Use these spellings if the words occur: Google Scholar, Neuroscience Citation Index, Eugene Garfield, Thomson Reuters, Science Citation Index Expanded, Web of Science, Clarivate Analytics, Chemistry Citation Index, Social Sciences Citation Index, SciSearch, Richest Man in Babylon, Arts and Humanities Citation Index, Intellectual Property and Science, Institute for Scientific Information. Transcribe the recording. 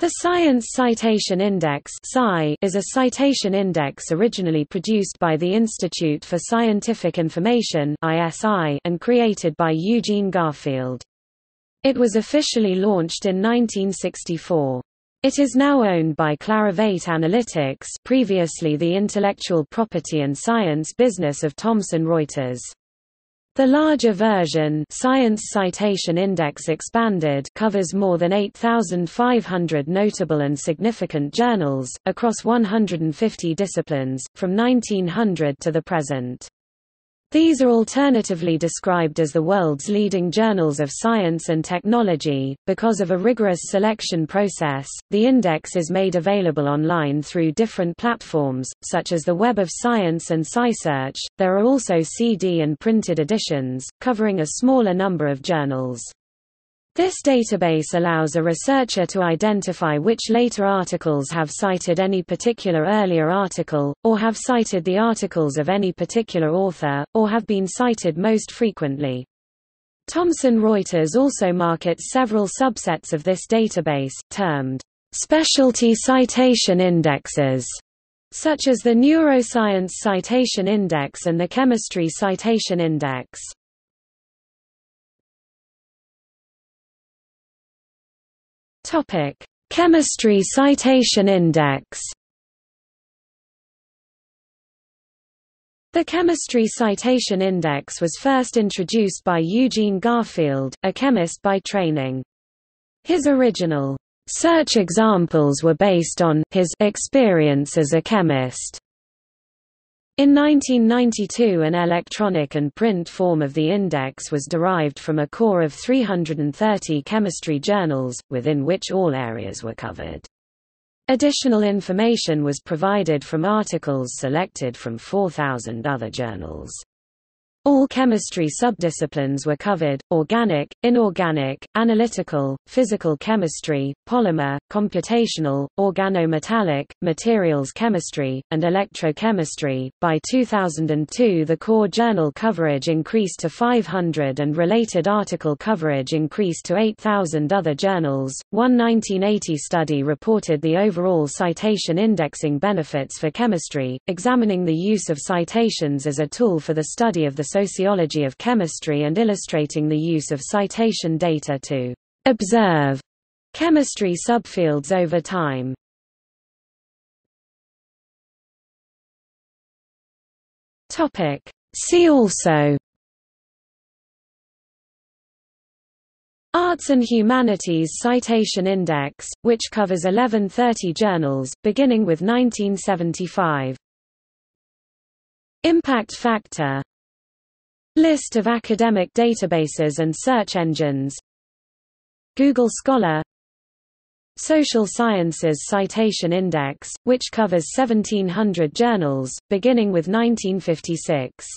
The Science Citation Index is a citation index originally produced by the Institute for Scientific Information and created by Eugene Garfield. It was officially launched in 1964. It is now owned by Clarivate Analytics, previously the intellectual property and science business of Thomson Reuters. The larger version, Science Citation Index Expanded, covers more than 8,500 notable and significant journals, across 150 disciplines, from 1900 to the present. These are alternatively described as the world's leading journals of science and technology. Because of a rigorous selection process, the index is made available online through different platforms, such as the Web of Science and SciSearch. There are also CD and printed editions, covering a smaller number of journals. This database allows a researcher to identify which later articles have cited any particular earlier article, or have cited the articles of any particular author, or have been cited most frequently. Thomson Reuters also markets several subsets of this database, termed specialty citation indexes, such as the Neuroscience Citation Index and the Chemistry Citation Index. Chemistry Citation Index. The Chemistry Citation Index was first introduced by Eugene Garfield, a chemist by training. His original search examples were based on his experience as a chemist. In 1992, an electronic and print form of the index was derived from a core of 330 chemistry journals, within which all areas were covered. Additional information was provided from articles selected from 4,000 other journals. All chemistry subdisciplines were covered: organic, inorganic, analytical, physical chemistry, polymer, computational, organometallic, materials chemistry, and electrochemistry. By 2002, the core journal coverage increased to 500 and related article coverage increased to 8,000 other journals. One 1980 study reported the overall citation indexing benefits for chemistry, examining the use of citations as a tool for the study of the sociology of chemistry and illustrating the use of citation data to observe chemistry subfields over time. See also: Arts and Humanities Citation Index, which covers 1130 journals, beginning with 1975. Impact factor. List of academic databases and search engines. Google Scholar. Social Sciences Citation Index, which covers 1,700 journals, beginning with 1956.